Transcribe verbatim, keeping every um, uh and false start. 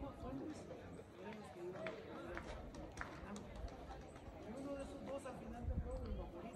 Uno de esos dos al final del juego y lo